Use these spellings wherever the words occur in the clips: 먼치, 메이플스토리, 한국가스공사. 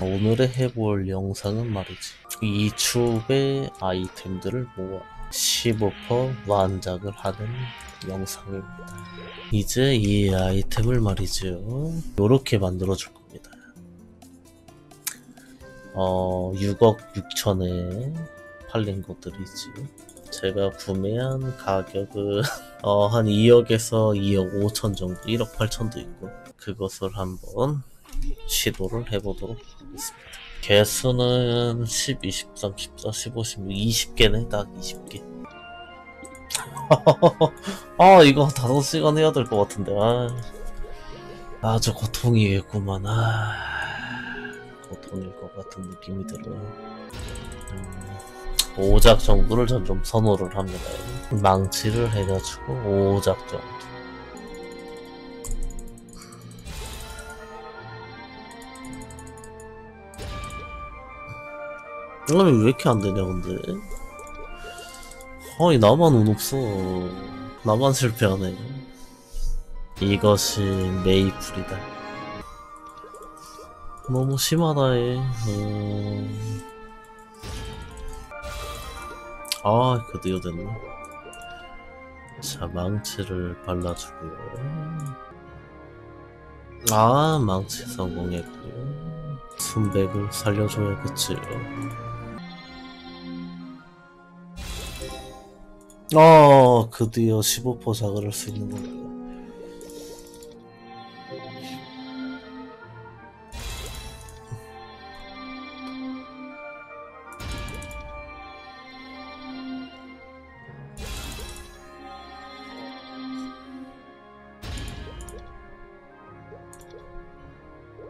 오늘의 해볼 영상은 말이지, 이 춥의 아이템들을 모아 15% 완작을 하는 영상입니다. 이제 이 아이템을 말이지요, 요렇게 만들어 줄 겁니다. 6억 6천에 팔린 것들이지. 제가 구매한 가격은 한 2억에서 2억 5천 정도, 1억 8천도 있고, 그것을 한번 시도를 해보도록 하겠습니다. 개수는 10, 23, 14, 15, 16, 20개네. 딱 20개. 아, 이거 5시간 해야 될 것 같은데. 아주 고통이겠구만. 고통일 것 같은 느낌이 들어요. 오작 정도를 전 좀 선호를 합니다. 망치를 해가지고 오작 정도. 아니, 왜 이렇게 안 되냐, 근데? 아니, 나만 운 없어. 나만 실패하네. 이것이 메이플이다. 너무 심하다, 얘. 아, 드디어 됐네. 자, 망치를 발라주고요. 아, 망치 성공했고요. 순백을 살려줘야겠지. 아, 드디어 15% 작을 할 수 있는 거예요.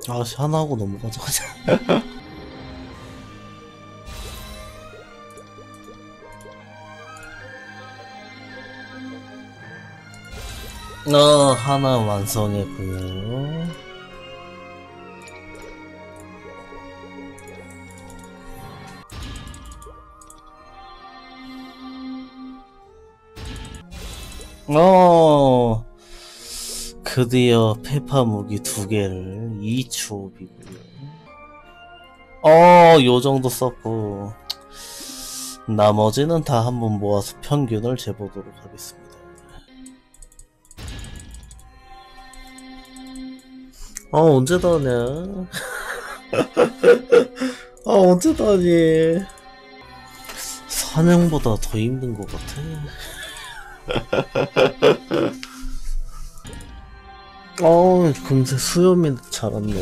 아씨, 하나하고 넘어가자. 하나 완성했구요. 드디어 페파무기 2개를 2초업이고요. 요정도 썼고, 나머지는 다 한번 모아서 평균을 재보도록 하겠습니다. 언제 다냐? 언제 다니? 사냥보다 더 힘든 것 같아. 금세 수염이 자랐네.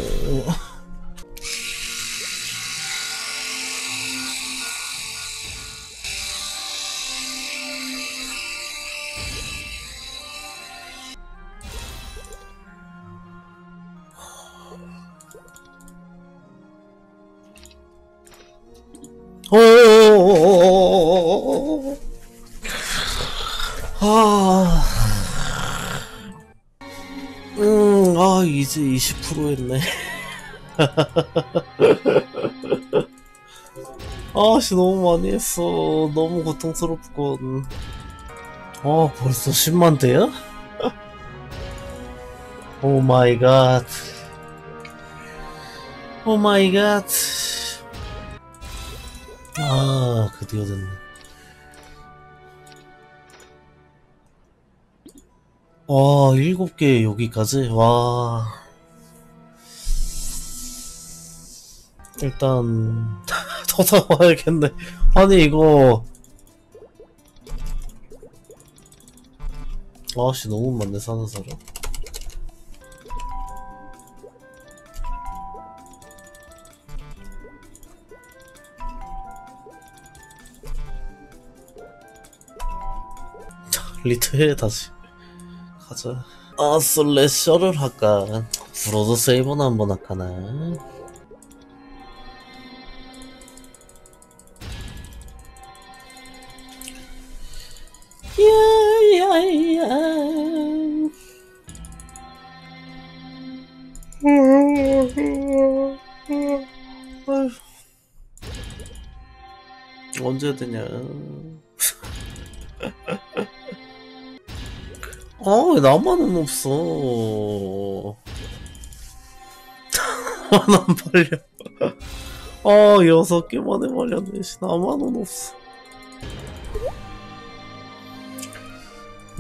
이제 20% 했네. 아씨, 너무 많이 했어. 너무 고통스럽군. 벌써 10만대야? 오 마이 갓. 오 마이 갓. 아, 드디어 됐네. 와, 7개 여기까지? 와, 일단 더 사와야겠네. 아니, 이거 아씨, 너무 많네, 사는 사람. 리트해, 다시 가자. 슬래셔를 할까? 브로드 세이버나 한번 할까나? 언제 되냐? 아, 왜 나만은 없어? 나만 말려. 아, 6개만에 말렸네. 나만은 없어.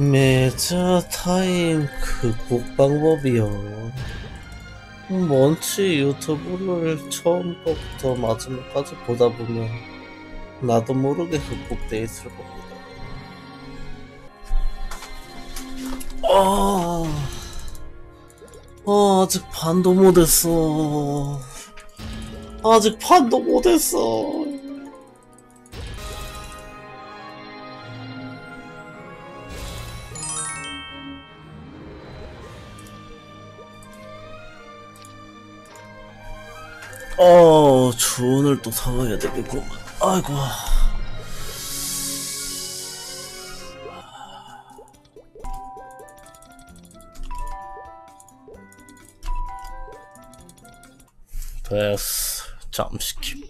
매자 타임 극복 방법이요. 먼치 유튜브를 처음부터 마지막까지 보다 보면 나도 모르게 극복돼 있을 겁니다. 아직 반도 못했어. 아직 반도 못했어. 주운을 또 사와야 되겠고. 아이고. 됐어. 잠시키.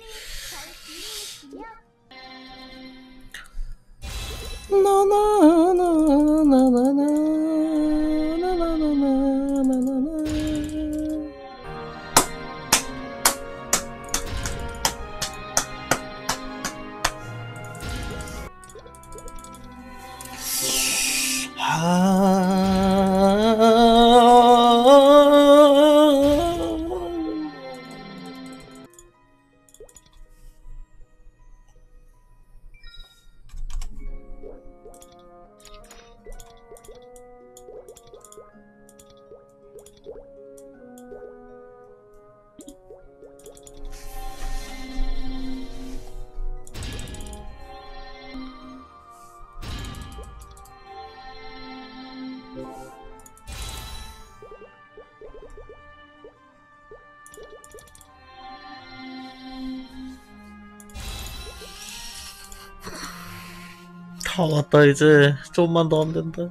다 왔다. 이제 좀만 더 하면 된다.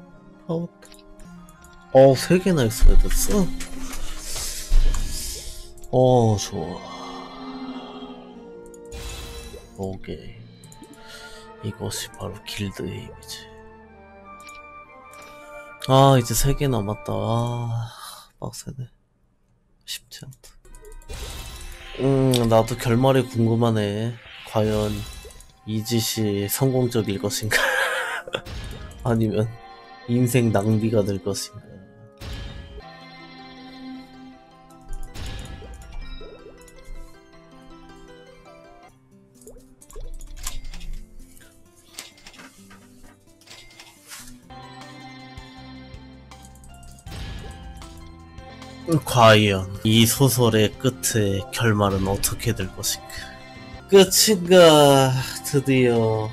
다 왔다. 3개나 있어야 됐어. 좋아. 오케이. 이것이 바로 길드의 힘이지. 아, 이제 3개 남았다. 아, 빡세네. 쉽지 않다. 나도 결말이 궁금하네. 과연 이 짓이 성공적일 것인가? 아니면 인생 낭비가 될 것인가? 과연 이 소설의 끝의 결말은 어떻게 될 것인가? 끝인가? 드디어.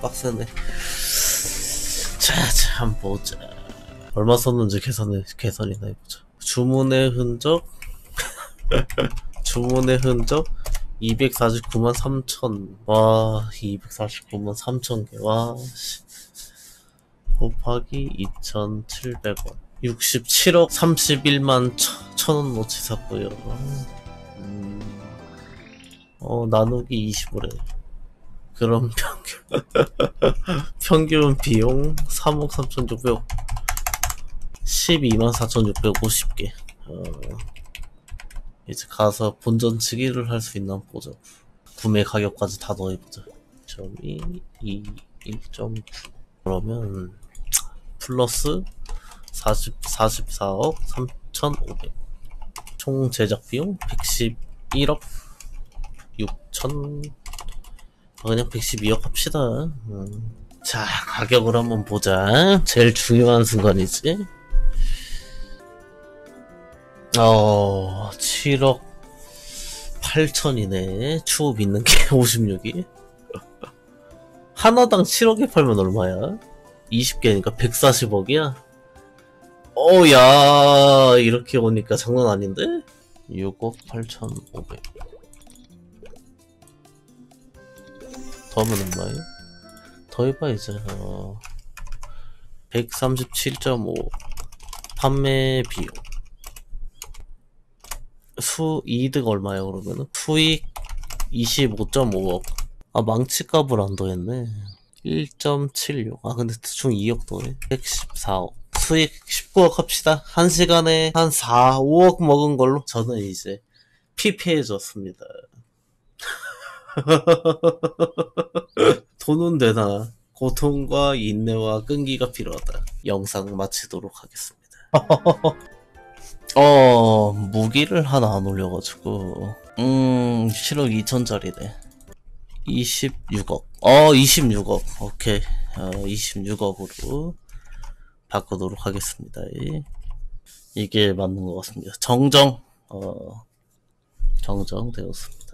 빡세네. 자, 한번 보자. 얼마 썼는지 계산이나 해보자. 주문의 흔적. 주문의 흔적 249만 3천. 와, 249만 3천 개. 와, 씨. 곱하기 2,700원. 67억 31만 1,000원어치 샀고요. 나누기 20으로 해. 그럼 평균 비용 3억 3,600 12만 4,650개. 이제 가서 본전 치기를 할 수 있나 보자. 구매 가격까지 다 더해보자. 1.2, 2, 1.9. 그러면 플러스 44억 3,500. 총 제작 비용 111억 6천. 그냥 112억 합시다. 자, 가격을 한번 보자. 제일 중요한 순간이지. 7억 8천이네. 추후 믿는 게 56이. 하나당 7억에 팔면 얼마야? 20개니까 140억이야? 야, 이렇게 오니까 장난 아닌데? 6억 8,500. 더하면 얼마예요? 더해봐, 이제. 137.5. 판매 비용. 이득 얼마야, 그러면은? 수익 25.5억. 망치값을 안 더했네. 1.76 아 근데 대충 2억 도네. 114억. 수익 19억 합시다. 1시간에 한 4, 5억 먹은 걸로 저는 이제 피폐해졌습니다. 돈은 되나 고통과 인내와 끈기가 필요하다. 영상 마치도록 하겠습니다. 무기를 하나 안 올려가지고 7억 2천짜리네 26억 26억 오케이 26억으로 바꾸도록 하겠습니다. 이게 맞는 것 같습니다. 정정 정정되었습니다.